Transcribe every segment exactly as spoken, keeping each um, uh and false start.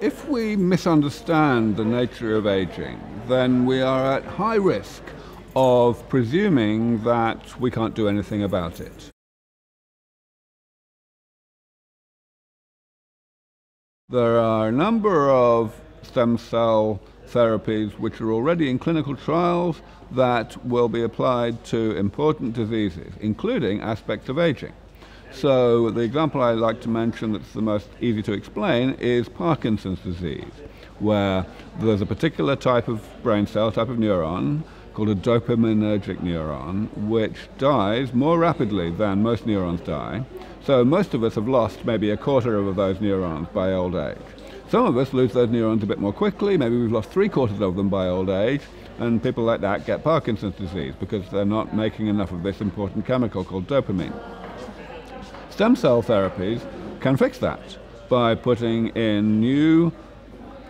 If we misunderstand the nature of aging, then we are at high risk of presuming that we can't do anything about it. There are a number of stem cell therapies which are already in clinical trials that will be applied to important diseases, including aspects of aging. So the example I like to mention that's the most easy to explain is Parkinson's disease, where there's a particular type of brain cell, type of neuron, called a dopaminergic neuron, which dies more rapidly than most neurons die. So most of us have lost maybe a quarter of those neurons by old age. Some of us lose those neurons a bit more quickly, maybe we've lost three quarters of them by old age, and people like that get Parkinson's disease because they're not making enough of this important chemical called dopamine. Stem cell therapies can fix that by putting in new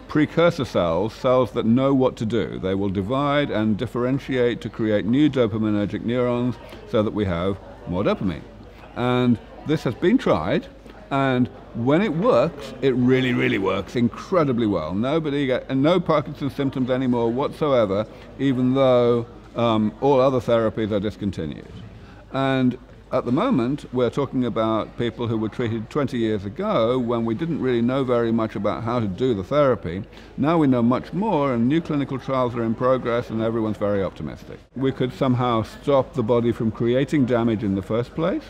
precursor cells, cells that know what to do. They will divide and differentiate to create new dopaminergic neurons so that we have more dopamine. And this has been tried, and when it works, it really, really works incredibly well. Nobody gets, and no Parkinson's symptoms anymore whatsoever, even though um, all other therapies are discontinued. And at the moment, we're talking about people who were treated twenty years ago when we didn't really know very much about how to do the therapy. Now we know much more, and new clinical trials are in progress, and everyone's very optimistic. We could somehow stop the body from creating damage in the first place,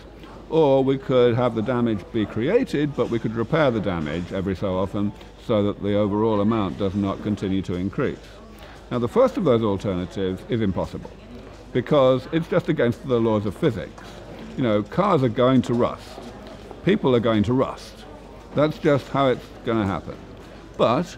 or we could have the damage be created, but we could repair the damage every so often so that the overall amount does not continue to increase. Now, the first of those alternatives is impossible because it's just against the laws of physics. You know, cars are going to rust. People are going to rust. That's just how it's going to happen. But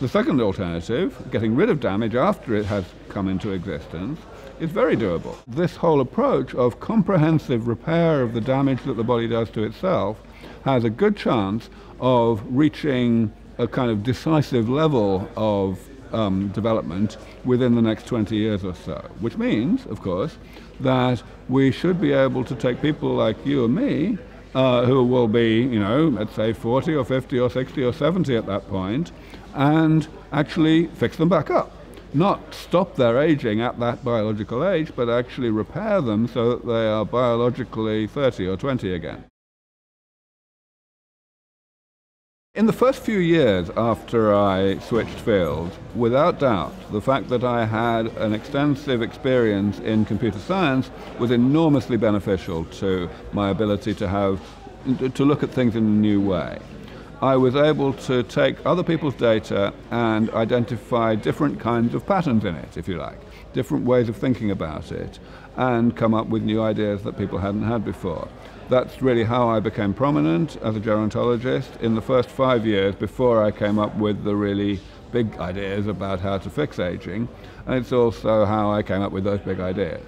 the second alternative, getting rid of damage after it has come into existence, is very doable. This whole approach of comprehensive repair of the damage that the body does to itself has a good chance of reaching a kind of decisive level of Um, development within the next twenty years or so, which means, of course, that we should be able to take people like you and me, uh, who will be, you know, let's say forty or fifty or sixty or seventy at that point, and actually fix them back up. Not stop their aging at that biological age, but actually repair them so that they are biologically thirty or twenty again. In the first few years after I switched fields, without doubt, the fact that I had an extensive experience in computer science was enormously beneficial to my ability to have, to look at things in a new way. I was able to take other people's data and identify different kinds of patterns in it, if you like, different ways of thinking about it, and come up with new ideas that people hadn't had before. That's really how I became prominent as a gerontologist in the first five years before I came up with the really big ideas about how to fix aging. And it's also how I came up with those big ideas.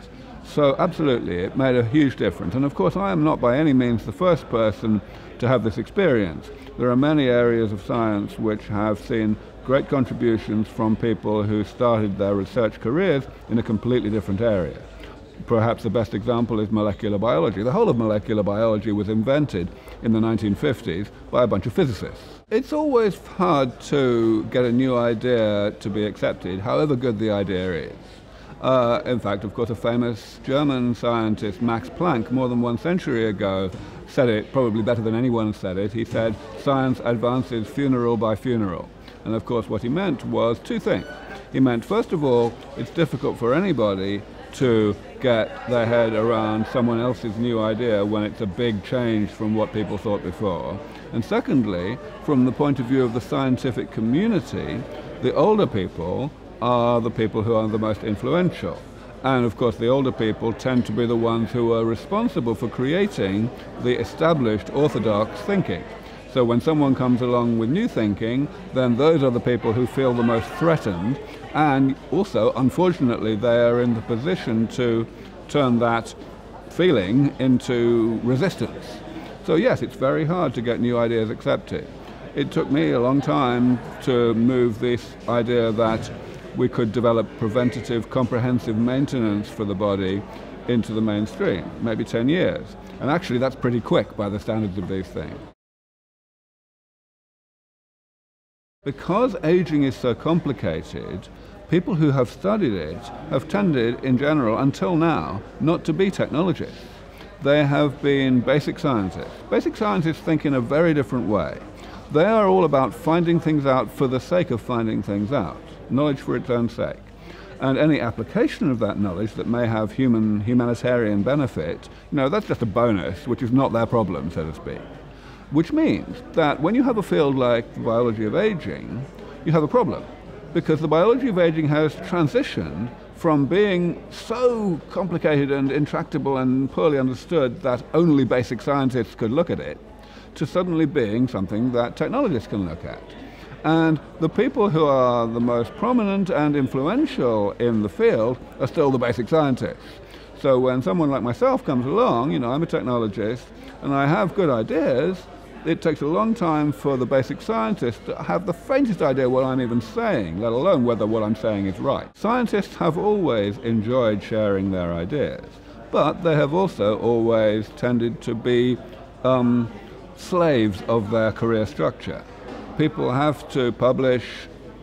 So absolutely, it made a huge difference. And of course, I am not by any means the first person to have this experience. There are many areas of science which have seen great contributions from people who started their research careers in a completely different area. Perhaps the best example is molecular biology. The whole of molecular biology was invented in the nineteen fifties by a bunch of physicists. It's always hard to get a new idea to be accepted, however good the idea is. Uh, in fact, of course, a famous German scientist, Max Planck, more than one century ago, said it probably better than anyone said it. He said, "Science advances funeral by funeral." And of course, what he meant was two things. He meant, first of all, it's difficult for anybody to get their head around someone else's new idea when it's a big change from what people thought before. And secondly, from the point of view of the scientific community, the older people are the people who are the most influential. And of course, the older people tend to be the ones who are responsible for creating the established orthodox thinking. So when someone comes along with new thinking, then those are the people who feel the most threatened, and also, unfortunately, they are in the position to turn that feeling into resistance. So yes, it's very hard to get new ideas accepted. It took me a long time to move this idea that we could develop preventative, comprehensive maintenance for the body into the mainstream, maybe ten years. And actually, that's pretty quick by the standards of these things. Because aging is so complicated, people who have studied it have tended, in general, until now, not to be technologists. They have been basic scientists. Basic scientists think in a very different way. They are all about finding things out for the sake of finding things out, knowledge for its own sake. And any application of that knowledge that may have human, humanitarian benefit, you know, that's just a bonus, which is not their problem, so to speak. Which means that when you have a field like the biology of aging, you have a problem, because the biology of aging has transitioned from being so complicated and intractable and poorly understood that only basic scientists could look at it, to suddenly being something that technologists can look at. And the people who are the most prominent and influential in the field are still the basic scientists. So when someone like myself comes along, you know, I'm a technologist and I have good ideas, it takes a long time for the basic scientists to have the faintest idea what I'm even saying, let alone whether what I'm saying is right. Scientists have always enjoyed sharing their ideas, but they have also always tended to be um, slaves of their career structure. People have to publish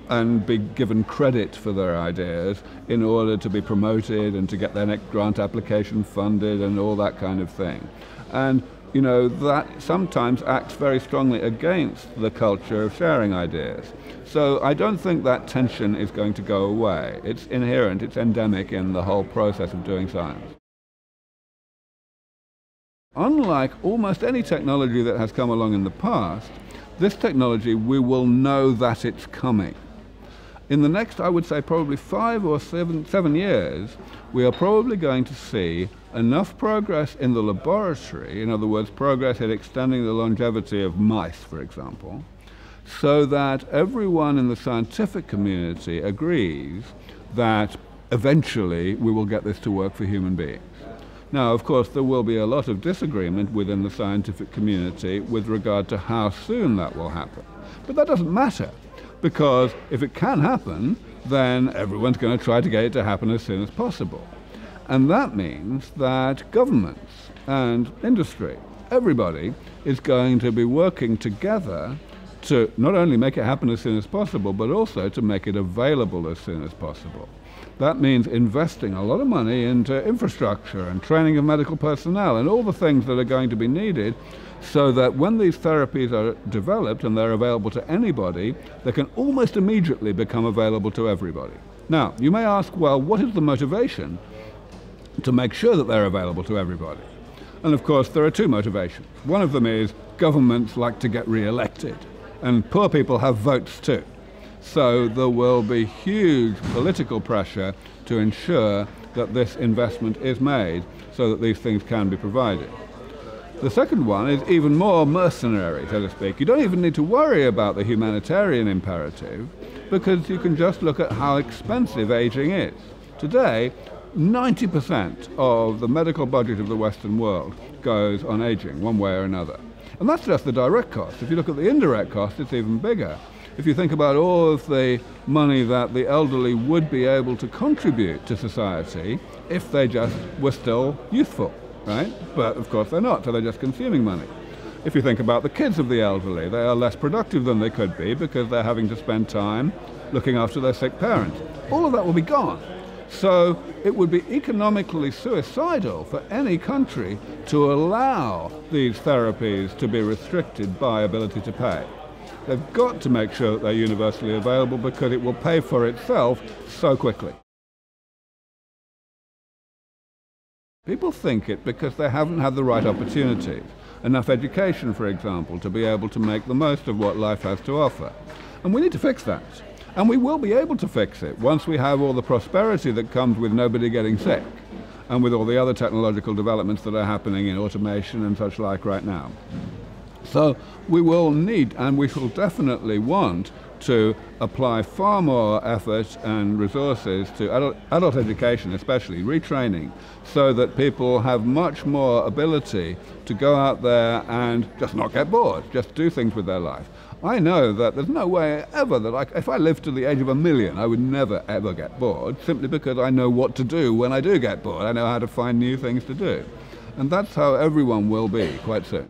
and be given credit for their ideas in order to be promoted and to get their next grant application funded and all that kind of thing. And, you know, that sometimes acts very strongly against the culture of sharing ideas. So I don't think that tension is going to go away. It's inherent, it's endemic in the whole process of doing science. Unlike almost any technology that has come along in the past, this technology, we will know that it's coming. In the next, I would say, probably five or seven, seven years, we are probably going to see enough progress in the laboratory, in other words, progress in extending the longevity of mice, for example, so that everyone in the scientific community agrees that eventually we will get this to work for human beings. Now, of course, there will be a lot of disagreement within the scientific community with regard to how soon that will happen. But that doesn't matter, because if it can happen, then everyone's going to try to get it to happen as soon as possible. And that means that governments and industry, everybody, is going to be working together to not only make it happen as soon as possible, but also to make it available as soon as possible. That means investing a lot of money into infrastructure and training of medical personnel and all the things that are going to be needed so that when these therapies are developed and they're available to anybody, they can almost immediately become available to everybody. Now, you may ask, well, what is the motivation to make sure that they're available to everybody? And of course, there are two motivations. One of them is governments like to get re-elected, and poor people have votes too. So there will be huge political pressure to ensure that this investment is made so that these things can be provided. The second one is even more mercenary, so to speak. You don't even need to worry about the humanitarian imperative because you can just look at how expensive aging is. Today, ninety percent of the medical budget of the Western world goes on aging, one way or another. And that's just the direct cost. If you look at the indirect cost, it's even bigger. If you think about all of the money that the elderly would be able to contribute to society if they just were still youthful, right? But of course they're not, so they're just consuming money. If you think about the kids of the elderly, they are less productive than they could be because they're having to spend time looking after their sick parents. All of that will be gone. So it would be economically suicidal for any country to allow these therapies to be restricted by ability to pay. They've got to make sure that they're universally available because it will pay for itself so quickly. People think it because they haven't had the right opportunities. Enough education, for example, to be able to make the most of what life has to offer. And we need to fix that. And we will be able to fix it once we have all the prosperity that comes with nobody getting sick and with all the other technological developments that are happening in automation and such like right now. So we will need, and we shall definitely want, to apply far more effort and resources to adult, adult education, especially retraining, so that people have much more ability to go out there and just not get bored, just do things with their life. I know that there's no way ever that I, if I lived to the age of a million, I would never ever get bored, simply because I know what to do when I do get bored. I know how to find new things to do. And that's how everyone will be quite soon.